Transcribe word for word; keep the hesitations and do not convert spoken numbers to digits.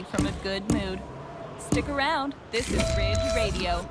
away from a good mood. Stick around, this is Ridge Radio.